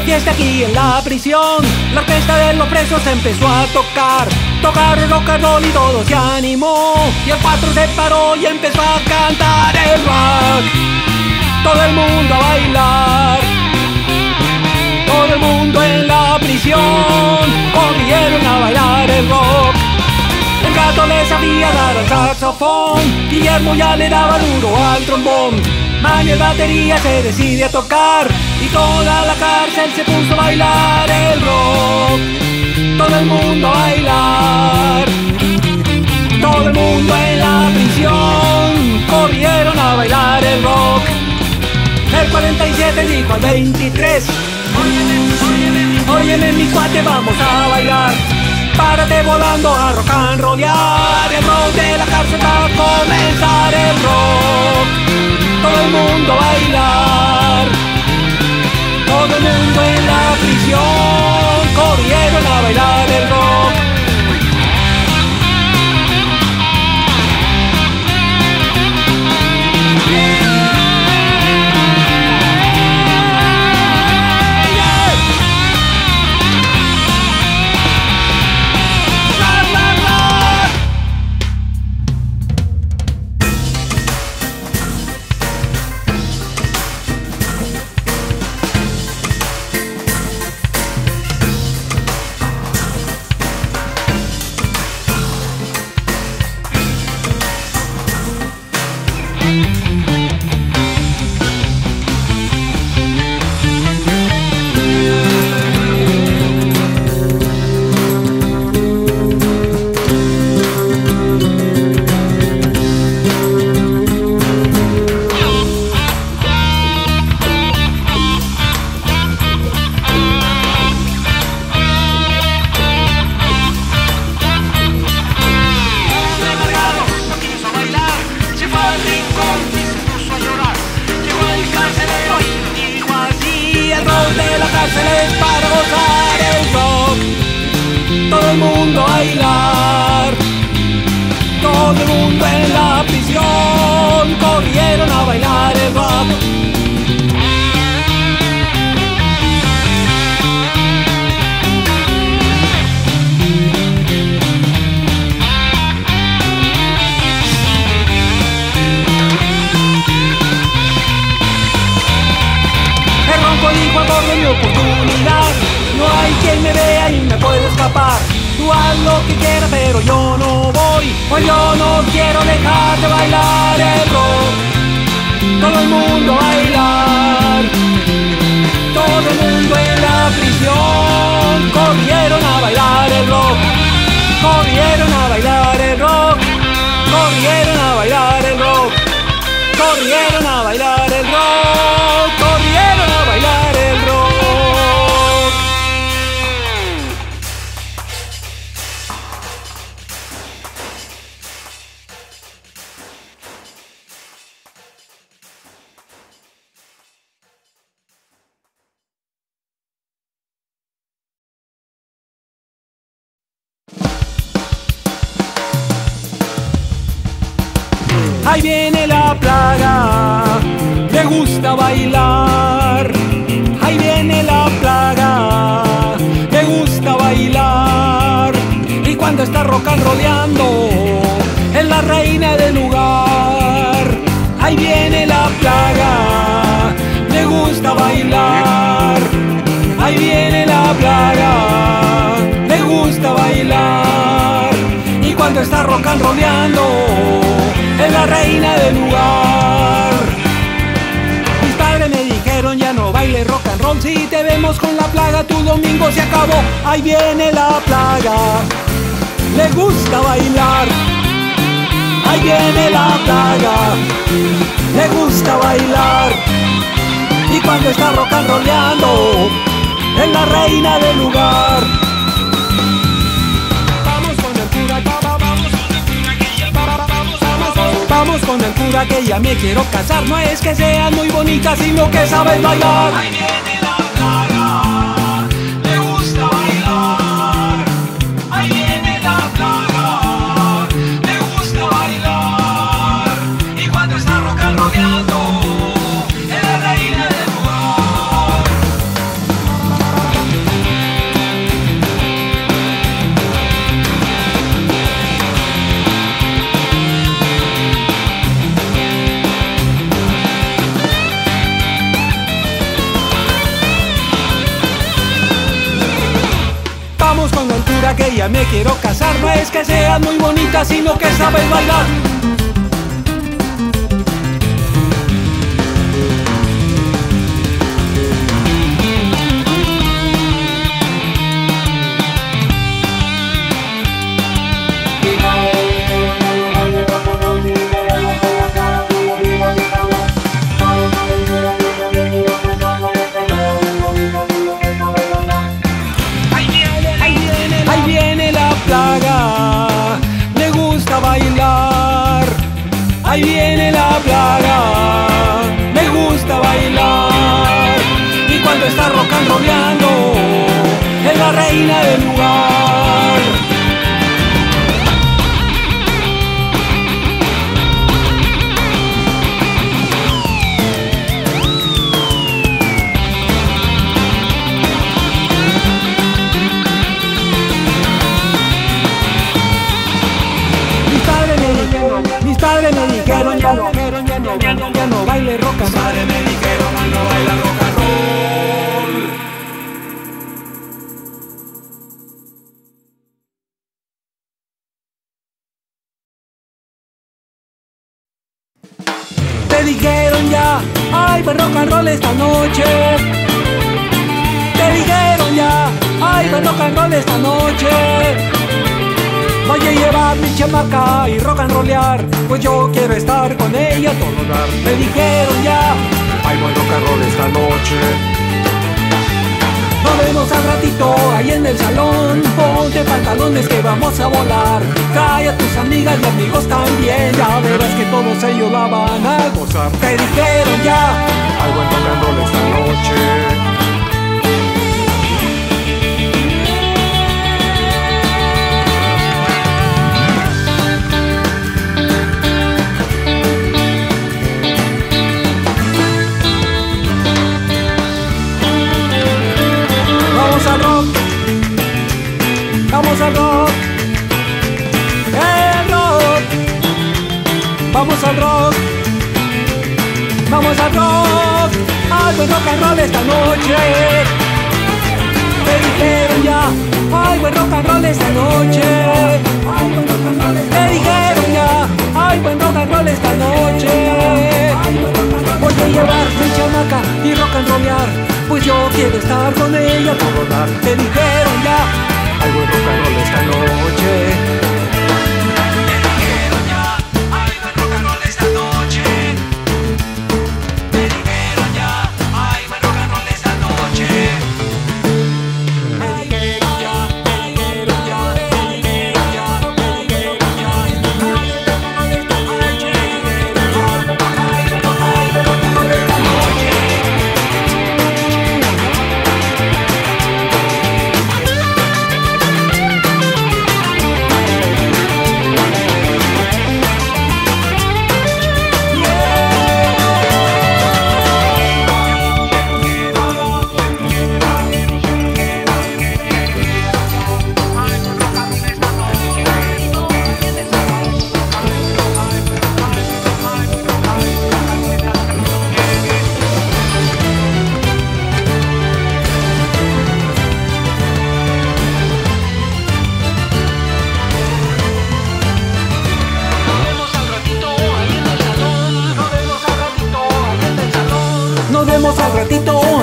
de fiesta aquí en la prisión. La orquesta de los presos empezó a tocar. Tocaron rock and roll y todo se animó. Y el patrón se paró y empezó a cantar el rock. Todo el mundo a bailar. Todo el mundo en la prisión corrieron a bailar el rock. El gato le sabía dar al saxofón. Guillermo ya le daba duro al trombón. Maño el batería se decide a tocar y toda la cárcel se puso a bailar el rock. Todo el mundo a bailar. Todo el mundo en la prisión corrieron a bailar el rock. El 47 dijo al 23: óyeme mi cuate, vamos a bailar. Párate volando a rock and rollar. El rock de la cárcel va a comenzar el rock. Todo el mundo a bailar. Todo el mundo en la prisión corrieron a bailar el rock. Ahí viene la plaga, le gusta bailar. Ahí viene la plaga, le gusta bailar. Y cuando está rock and rollando, es la reina del lugar. Ahí viene la plaga, le gusta bailar. Ahí viene la plaga, le gusta bailar. Y cuando está rock and rollando, es la reina del lugar. Mis padres me dijeron ya no baile rock and roll. Si te vemos con la plaga tu domingo se acabó. Ahí viene la plaga, le gusta bailar. Ahí viene la plaga, le gusta bailar. Y cuando está rock and rollando, es la reina del lugar. Vamos con el cura que ya me quiero casar. No es que seas muy bonita, sino que sabes bailar. Ahí viene la plaga, le gusta bailar. Ahí viene la plaga, le gusta bailar. Y cuando está rock and rollando, es la reina del lugar. sea que ya me quiero casar. No es que seas muy bonita, sino que sabes bailar. Ahí viene la plaga, me gusta bailar. Y cuando está rock and rollando, es la reina del lugar. Mis padres me dijeron ya no baile rock and roll. Mis padres me dijeron no baila rock and roll. Te dijeron ya, ay, pues rock and roll esta noche. Te dijeron ya, ay, pues rock and roll esta noche. Voy a llevar mi chamaca y rock and rollear, pues yo quiero estar con ella todo el rato. Me dijeron ya, ay, voy rock and roll esta noche. Nos vemos al ratito ahí en el salón, ponte pantalones que vamos a volar. Trae a tus amigas y amigos también, ya verás que todos ellos la van a gozar. Te dijeron ya, ay, voy rock and roll esta noche. Vamos al rock, el rock. Vamos al rock, vamos al rock. Ay, buen rock and roll esta noche. Te dijeron ya, ay, buen rock and roll esta noche. Te dijeron ya, ay, buen rock and roll esta noche. Voy a llevar mi chamaca y rock and rollar, pues yo quiero estar con ella todo el rato. Te dijeron ya, ay, voy rock and roll esta noche. Te dijeron ya, ay, voy rock and roll esta noche. Te dijeron ya, ay, voy rock and roll esta noche. Te dijeron ya, ay, voy rock and roll esta noche.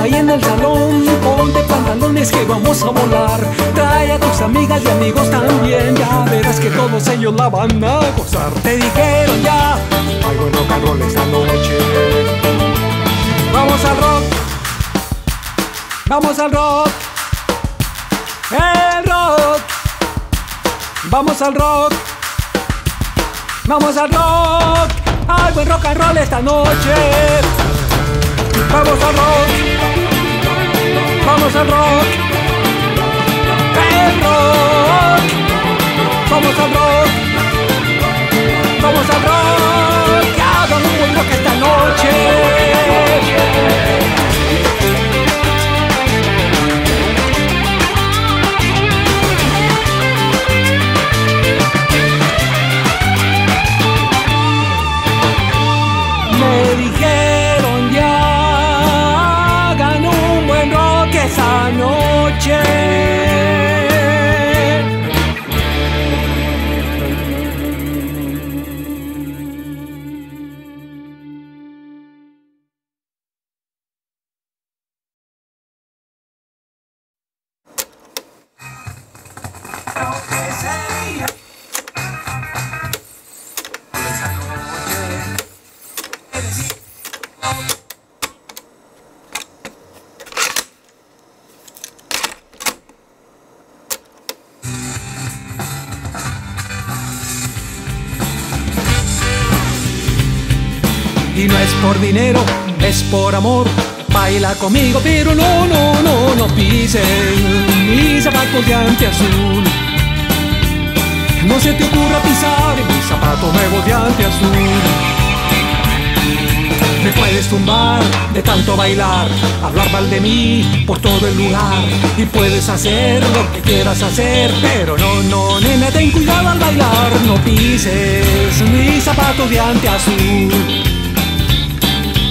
Ahí en el salón, ponte pantalones que vamos a volar. Trae a tus amigas y amigos también, ya verás que todos ellos la van a gozar. Te dijeron ya, ay, buen rock and roll esta noche. Vamos al rock, vamos al rock, el rock. Vamos al rock, vamos al rock. Ay, buen rock and roll esta noche. Vamos al rock, vamos al rock, el rock. Vamos al rock, vamos al rock. Cada uno buen rock esta noche. Esa noche. por dinero, es por amor. Baila conmigo, pero no, no, no, no pises mis zapatos de antiazul. No se te ocurra pisar en mis zapatos nuevos de antiazul. Me puedes tumbar de tanto bailar, hablar mal de mí por todo el lugar, y puedes hacer lo que quieras hacer, pero no, no, nena, ten cuidado al bailar. No pises mis zapatos de antiazul.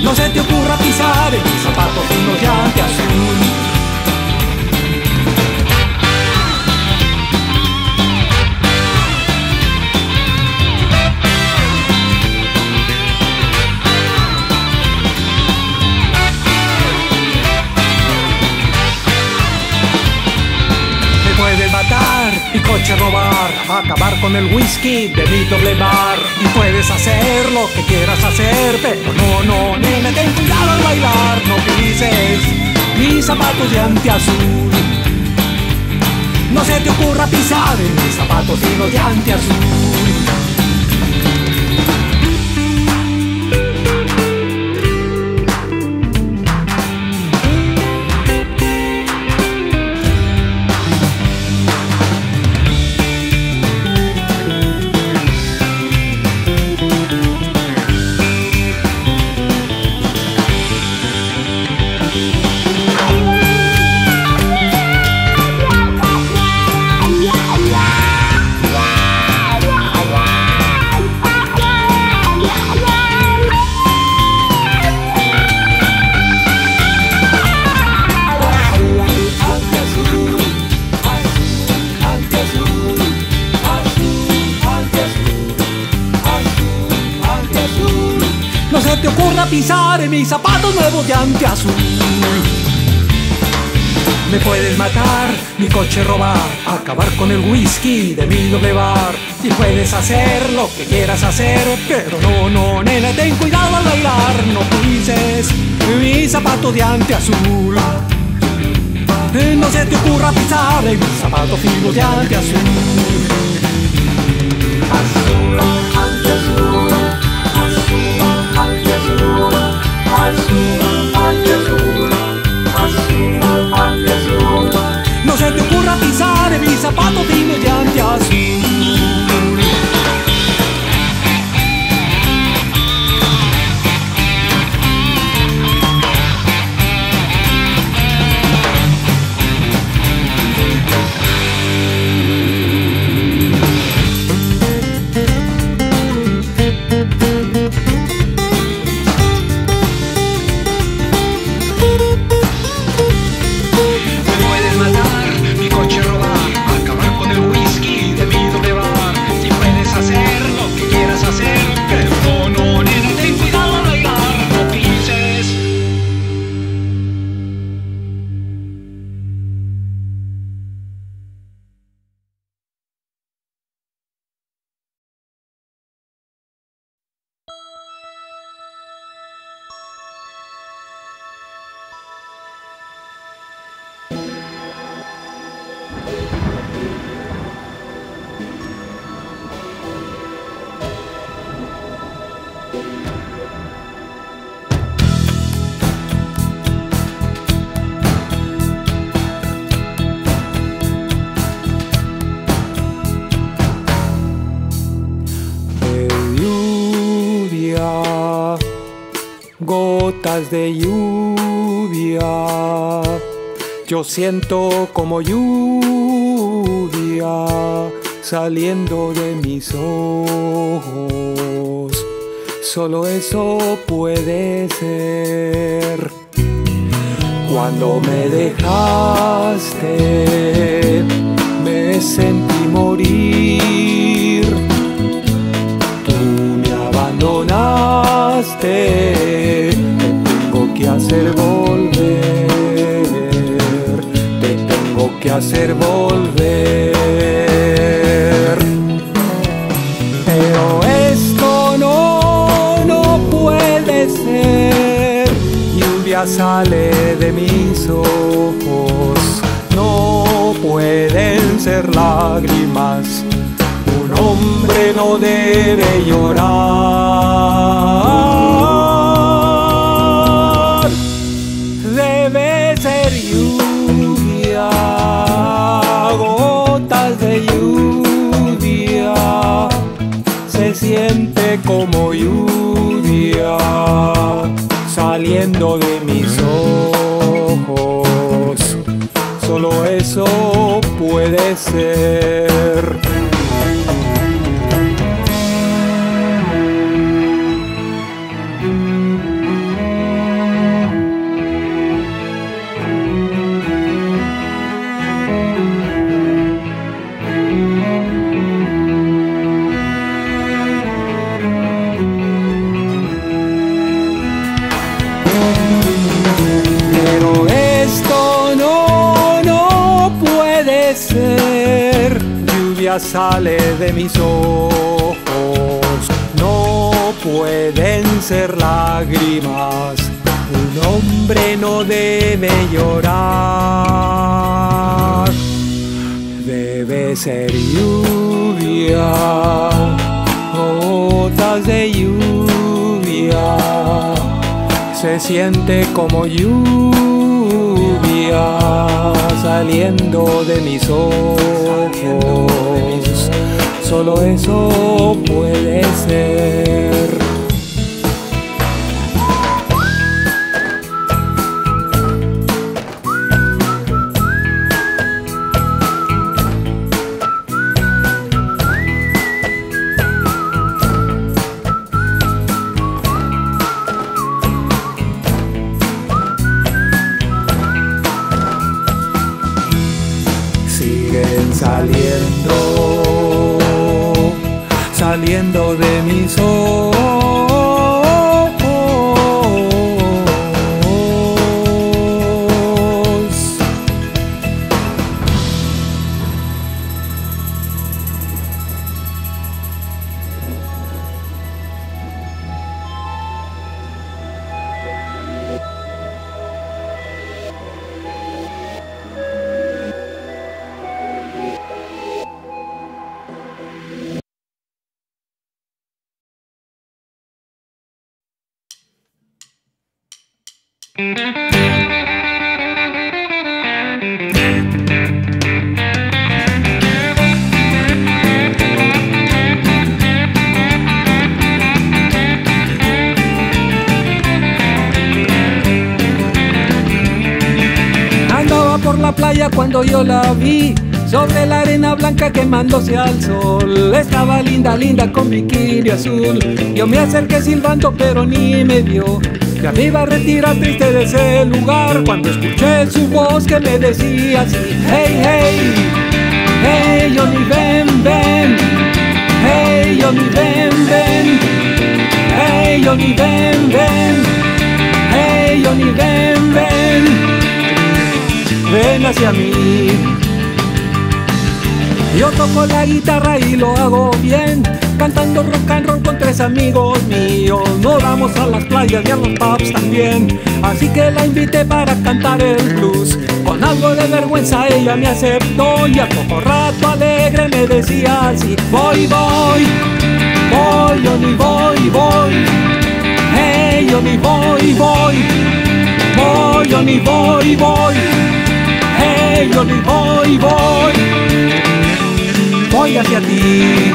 No se te ocurra pisar en mis zapatos unos de antiazul. Me puedes matar y coche robar, acabar con el whisky de mi doble bar, y puedes hacer lo que quieras hacer, pero no, no, nena, ten cuidado al bailar. No pises mis zapatos de antiazul. No se te ocurra pisar en mis zapatos finos de antiazul. No se te ocurra pisar en mis zapatos nuevos de antiazul. Me puedes matar, mi coche robar, acabar con el whisky de mi doble bar, y puedes hacer lo que quieras hacer, pero no, no, nena, ten cuidado al bailar. No pises mis zapatos de antiazul. No se te ocurra pisar en mis zapatos finos de antiazul. Azul, antiazul, azul. No se te ocurra pisar en mis zapatos finos de antiazul. Gotas de lluvia, yo siento como lluvia saliendo de mis ojos. Solo eso puede ser. Cuando me dejaste, me sentí morir. Tú me abandonaste, te tengo que hacer volver, pero esto no, no puede ser. Lluvia sale de mis ojos, no pueden ser lágrimas. Un hombre no debe llorar. debe ser lluvia, gotas de lluvia, se siente como lluvia saliendo de mis ojos, solo eso puede ser. Sale de mis ojos, no pueden ser lágrimas, un hombre no debe llorar, debe ser lluvia, gotas de lluvia, se siente como lluvia saliendo de mis ojos. Solo eso puede ser. Siguen saliendo de mis ojos. Andaba por la playa cuando yo la vi, sobre la arena blanca quemándose al sol. Estaba linda, linda con bikini azul. Yo me acerqué silbando pero ni me vio. Ya me iba a retirar triste de ese lugar cuando escuché su voz que me decía así: hey, hey, hey, Johnny, ven, ven. Hey, Johnny, ven, ven. Hey, Johnny, ven, ven. Hey, Johnny, ven, ven. Ven hacia mí. Yo toco la guitarra y lo hago bien, cantando rock and roll con tres amigos míos. Nos vamos a las playas y a los pubs también, así que la invité para cantar el blues. Con algo de vergüenza ella me aceptó y al poco rato alegre me decía así: voy, voy, voy, yo ni voy, voy. Hey, yo ni voy, voy. Voy, yo ni voy, voy. Hey, yo ni voy, voy. Voy hacia ti.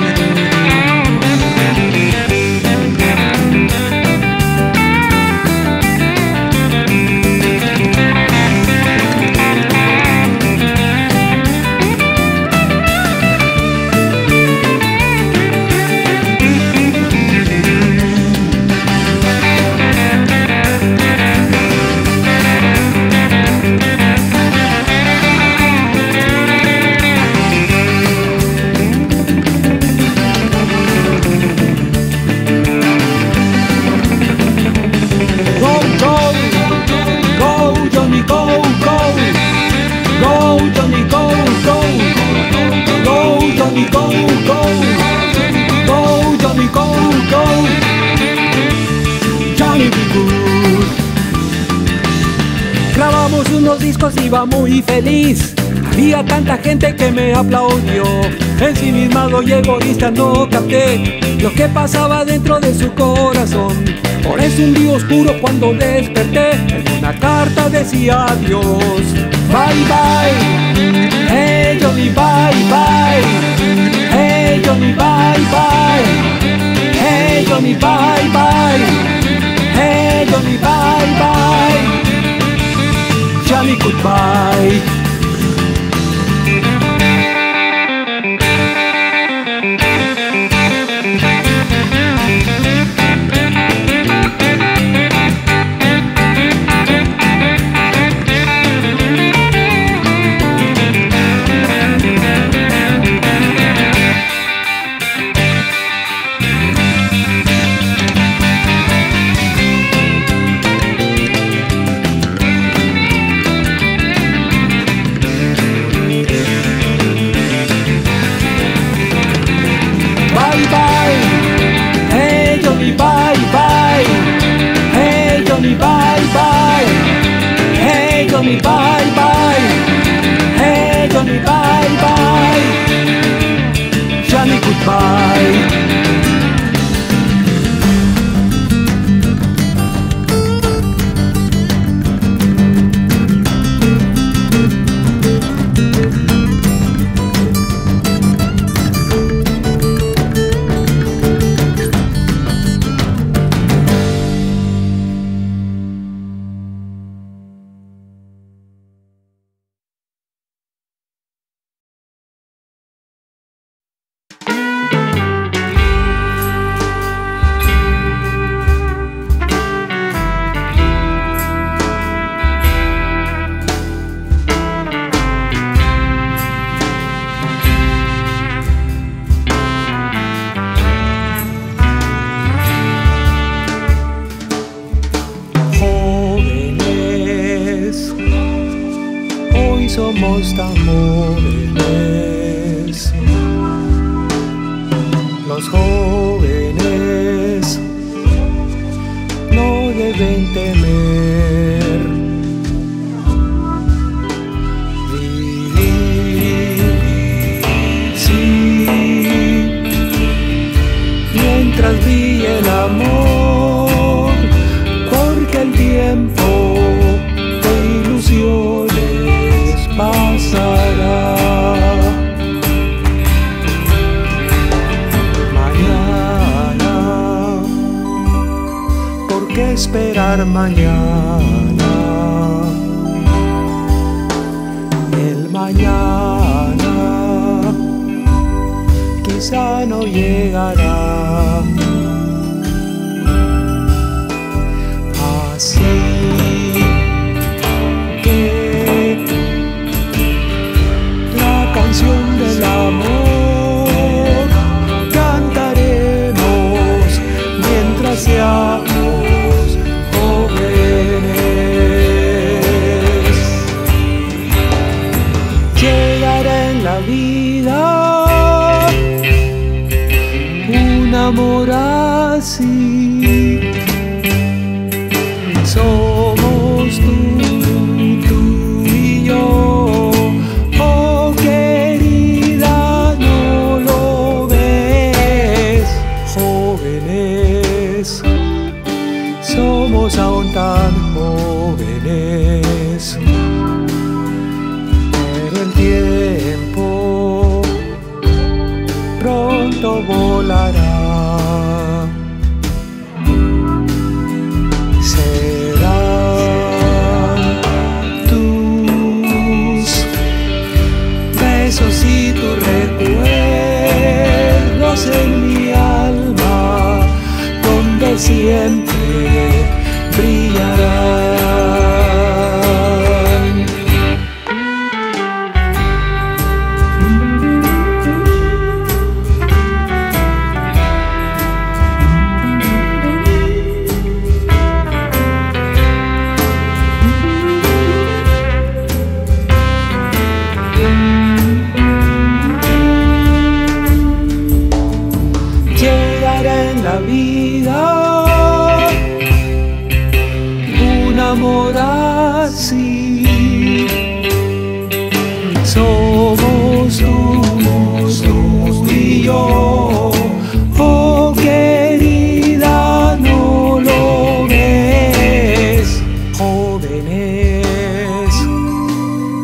Grabamos unos discos, iba muy feliz. Había tanta gente que me aplaudió, ensimismado y egoísta no capté lo que pasaba dentro de su corazón. Por eso un día oscuro cuando desperté, en una carta decía adiós. Bye bye, hey Johnny, bye bye, hey Johnny, bye bye, hey Johnny, bye bye, hey Johnny, bye bye, Johnny goodbye. Bye bye, hey Johnny, bye bye, Johnny goodbye. Somos tan jóvenes, los jóvenes no deben temer, vivir, sí, mientras vi el amor, porque el tiempo de ilusiones pasará. Mañana, ¿por qué esperar mañana? El mañana quizá no llegará. Así del amor cantaremos mientras seamos jóvenes. Llegará en la vida un amor así. Somos tú, tú.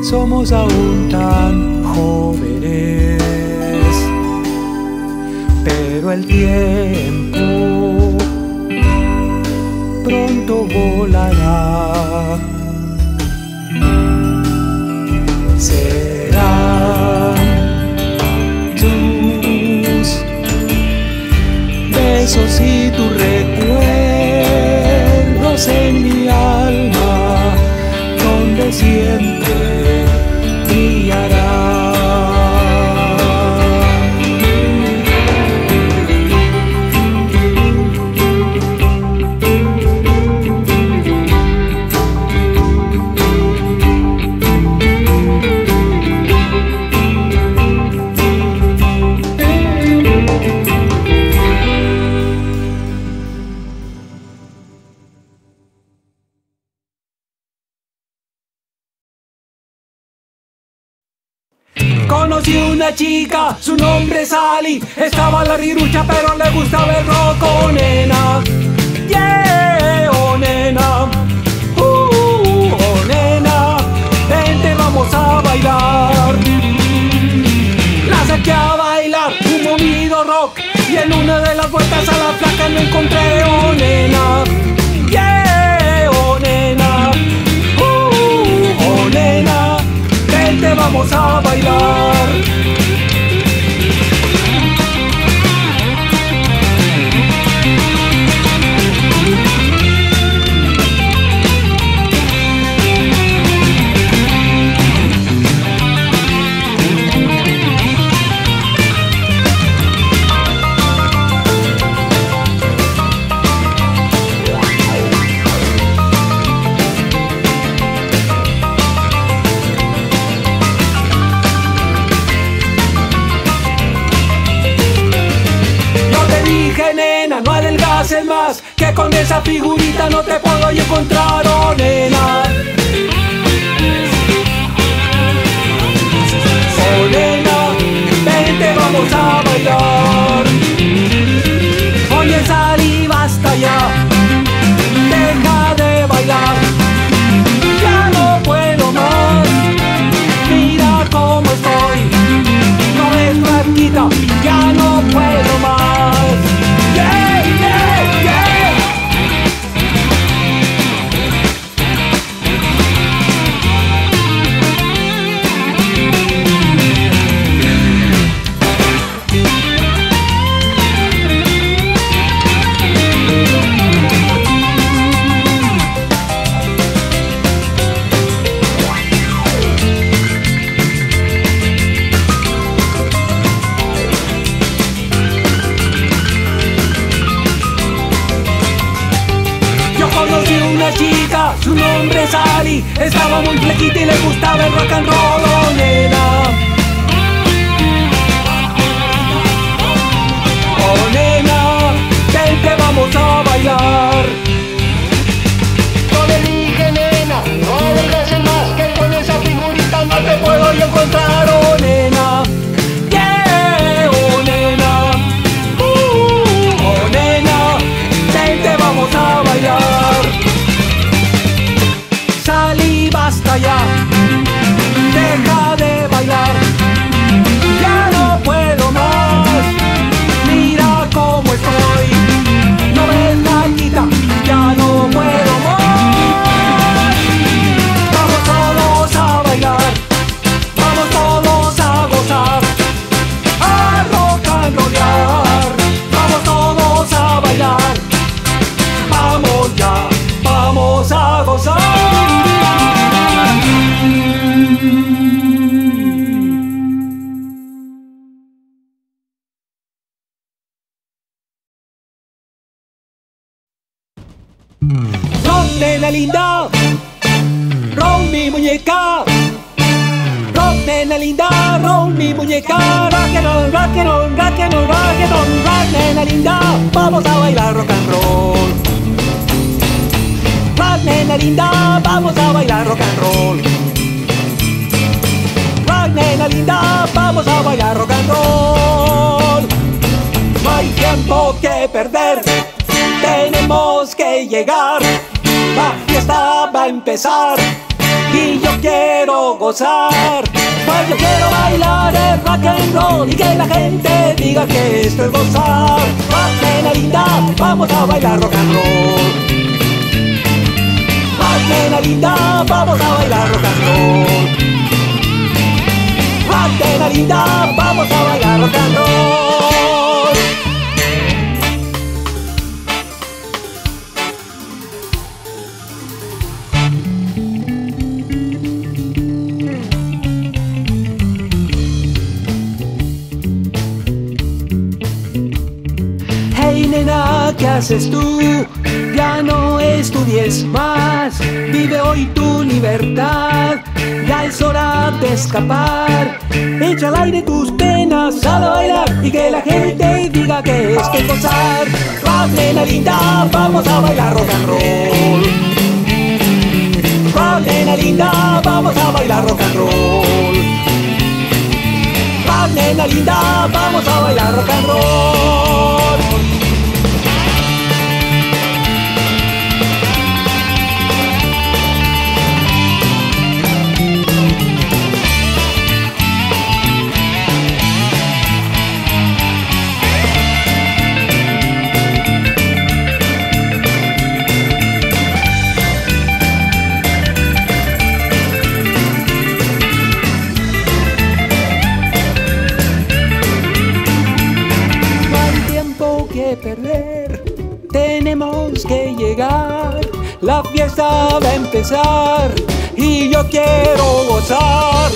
somos aún tan jóvenes, pero el tiempo pronto volará. Serán tus besos y tus recuerdos en mi alma, donde siempre brillará. Conocí una chica, su nombre es Ali. Estaba larguirucha pero le gustaba el rock. Oh nena, yeah, oh nena, oh nena, vente, vamos a bailar. La saqué a bailar un movido rock, y en una de las vueltas a la placa me encontré. Oh nena, yeah, oh nena, oh nena, vente, vamos a bailar. Más que con esa figurita no te puedo yo encontrar, oh nena, oh nena, vente, vamos a bailar. Oye Sari, basta ya, deja de bailar, ya no puedo más. Mira cómo estoy, no es franquita, ya no puedo más. Yeah, yeah. Su nombre es Ali, estaba muy flequita y le gustaba el rock and roll, oh nena, oh nena, vente, vamos a bailar. Yo le dije nena, no regreses más, que con esa figurita no te puedo yo encontrar, oh nena, yeah, oh nena, oh nena, vente, vamos a bailar. Salí, basta ya, deja de bailar, ya no puedo más. Mira cómo estoy, no ves la quita, ya no puedo más. Vamos todos a bailar, vamos todos a gozar, a rock and rollar. Vamos todos a bailar, vamos ya, vamos a gozar. Rock, nena linda, rock mi muñeca. Rock, nena linda, rock mi muñeca. Rock and roll, rock and roll, rock and roll, rock and roll. Rock, nena linda, vamos a bailar rock and roll. Rock, nena linda, vamos a bailar rock and roll. Rock, nena linda, vamos a bailar rock and roll. No hay tiempo que perder, tenemos que llegar, la fiesta va a empezar y yo quiero gozar. gozar, pues yo quiero bailar el rock and roll y que la gente diga que esto es gozar. Nenerita, vamos a bailar rock and roll. Nenerita, vamos a bailar rock and roll. Nenerita, vamos a bailar rock and roll. Hey nena, ¿qué haces tú? Ya no estudies más, vive hoy tu libertad. Ya es hora de escapar, echa al aire tus penas, sal a bailar y que la gente diga que es que gozar. Rock, nenerita, vamos a bailar rock and roll. Rock, nenerita, vamos a bailar rock and roll. Rock, nenerita, vamos a bailar rock and roll. Perder, tenemos que llegar, la fiesta va a empezar y yo quiero gozar.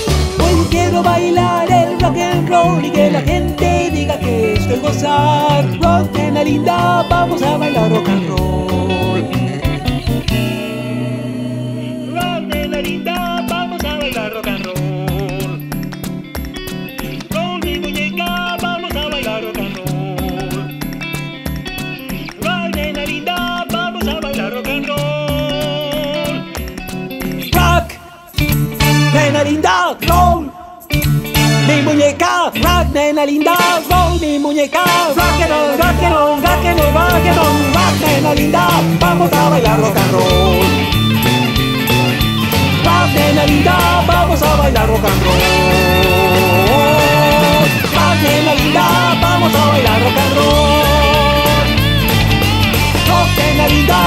Hoy quiero bailar el rock and roll y que la gente diga que esto es gozar. Rock, nenerita, vamos a bailar rock and roll. Rock, nenerita, vamos a bailar rock and roll. Nenerita, roll, mi muñeca, rock, nenerita, roll, mi muñeca, rock and roll, rock and roll, rock and roll, rock and roll, rock, nenerita, vamos a bailar rock and roll. Rock, nenerita, vamos a bailar rock and roll. Rock, nenerita, vamos a bailar rock and roll. Rock, nenerita.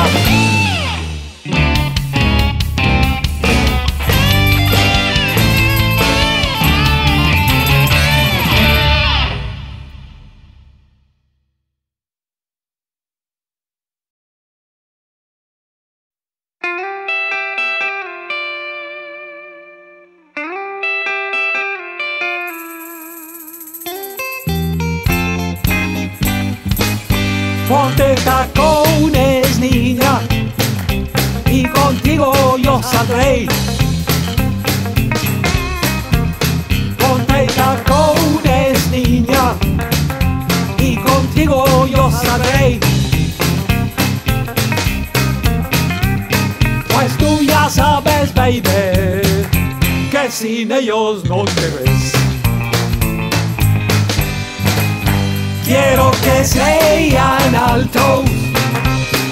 Ponte tacones, niña, y contigo yo saldré. Ponte tacones, niña, y contigo yo saldré. Pues tú ya sabes, baby, que sin ellos no te ves. Quiero que sean altos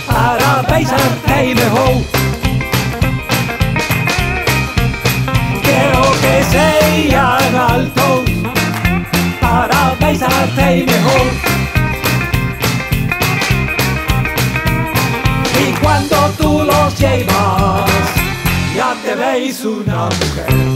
para besarte mejor. Quiero que sean altos para besarte mejor. Y cuando tú los llevas, ya te veis una mujer.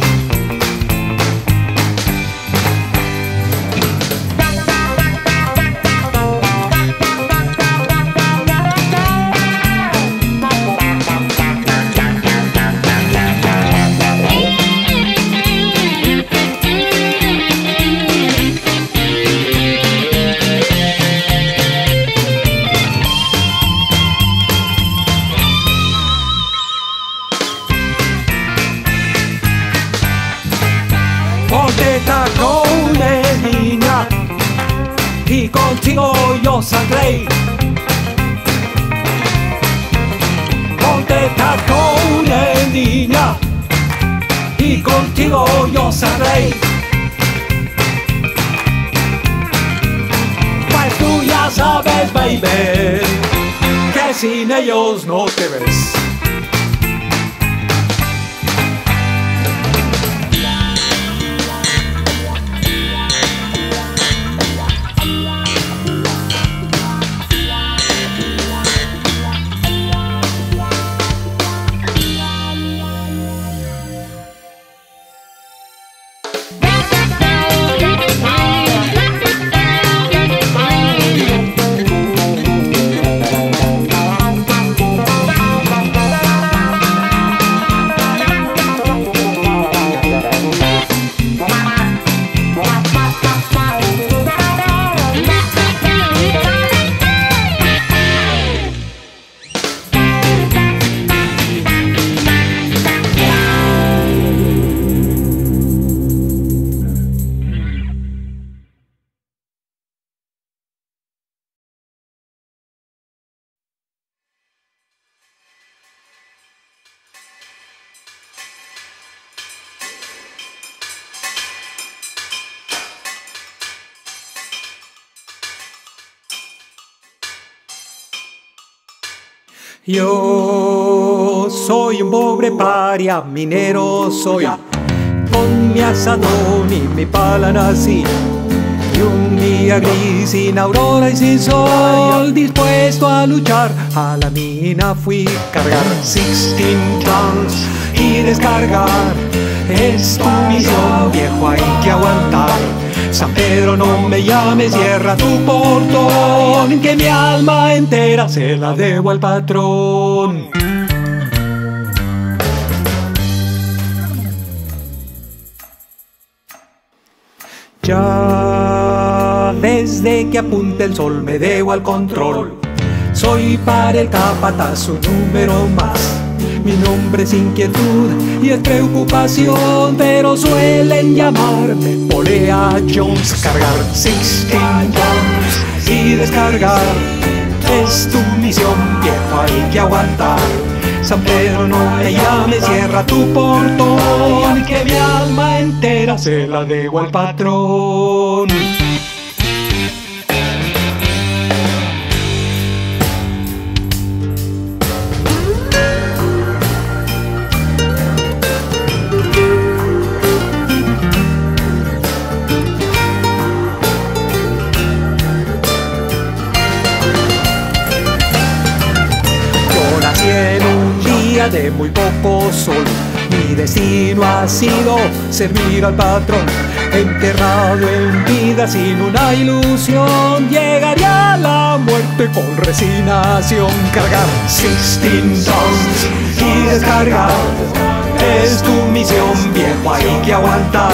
Contigo yo saldré. Ponte tacones, niña, y contigo yo saldré. Pues tú ya sabes, baby, que sin ellos no te ves. Yo soy un pobre paria, minero soy, con mi azadón y mi pala nací. Y un día gris, sin aurora y sin sol, dispuesto a luchar, a la mina fui cargar 16 tons y descargar. Es tu misión, viejo, hay que aguantar. San Pedro, no me llames, cierra tu portón, que mi alma entera se la debo al patrón. Ya desde que apunta el sol me debo al control. Soy para el capataz un número más. Mi nombre es inquietud y es preocupación, pero suelen llamarme Polea Jones. Cargar 16 tons y descargar es tu misión, viejo, hay que aguantar. San Pedro, no me llames, cierra tu portón, que mi alma entera se la debo al patrón. De muy poco sol, mi destino ha sido servir al patrón. Enterrado en vida sin una ilusión, llegaría a la muerte con resignación. Cargar 16 tons y descargar es tu misión, viejo, hay que aguantar.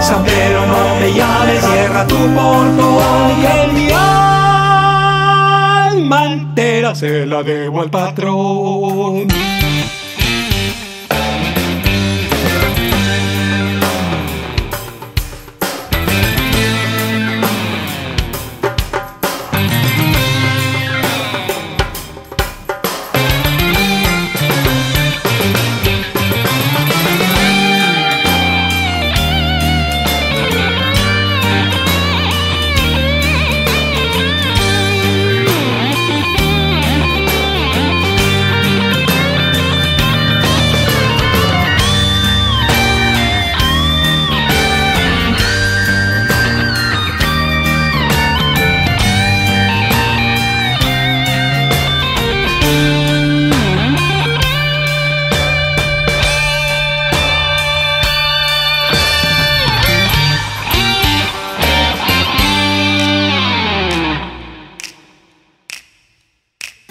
San Pedro, no me llames, cierra tu portón, y en mi alma entera se la debo al patrón.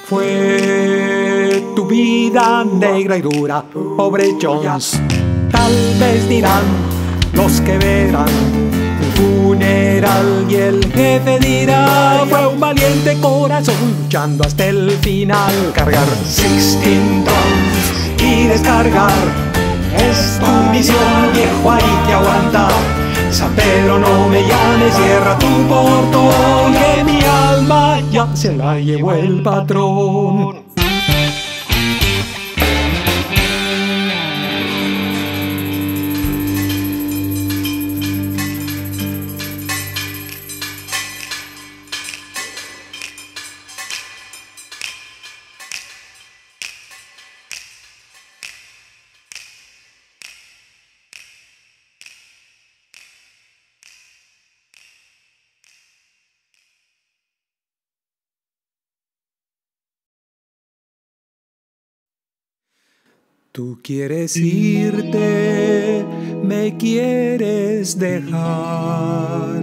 Fue tu vida negra y dura, pobre Jones. Tal vez dirán los que verán mi funeral, y el jefe dirá, fue un valiente corazón luchando hasta el final. Cargar 16 tons y descargar es tu misión, viejo, hay que aguantar. San Pedro, no me llames, cierra tu portón, que mi alma ya se la llevó el patrón. Tú quieres irte, me quieres dejar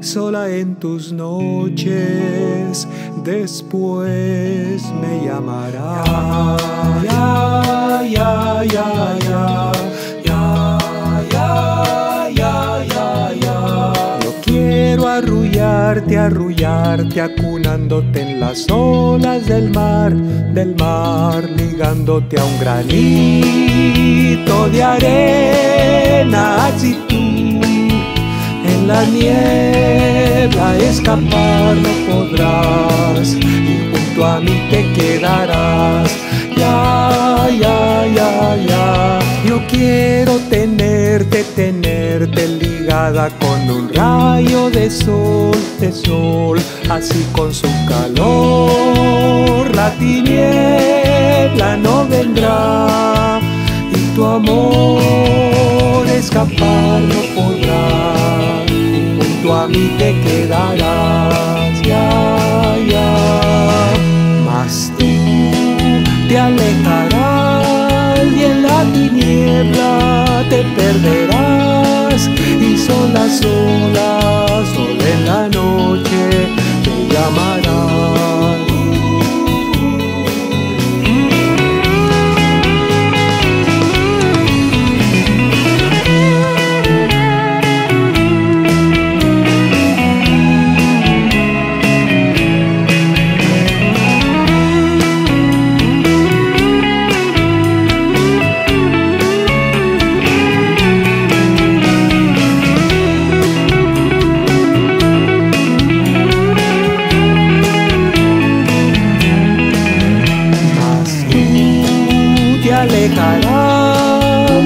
sola en tus noches, después me llamarás. Ya, ya, ya, ya, ya, ya, ya, ya, ya. Yo quiero arrullarte, arrullarte, acunándote en las olas del mar, ligándote a un granito de arena, así tú en la niebla escapar no podrás, y junto a mí te quedarás. Ya, ya, ya, ya, yo quiero tenerte, tenerte ligado mirada con un rayo de sol, así con su calor la tiniebla no vendrá, y tu amor escapar no podrá, y junto a mí te quedarás, ya, ya. Mas tú te alejarás y en la tiniebla te perderás, y sola, sola, sola en la noche te llamarás.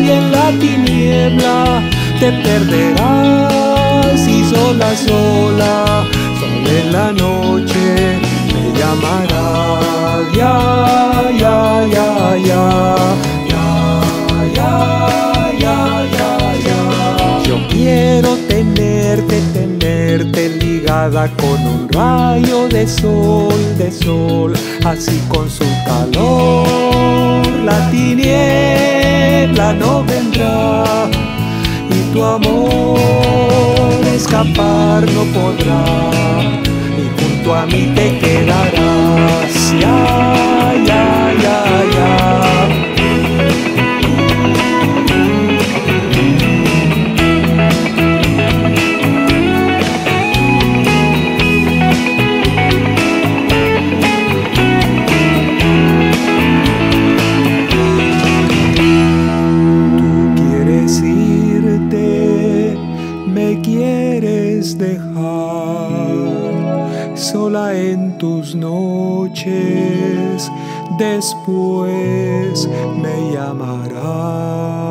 Y en la tiniebla te perderás, y sola, sola, sola en la noche me llamarás, ya, ya, ya, ya, ya, ya, ya, ya, ya. Yo quiero tenerte, tenerte ligada con un rayo de sol, así con su calor la tiniebla no vendrá, y tu amor escapar no podrá, y junto a mí te quedarás, ya, ya, ya, ya. Tus noches después me llamarás.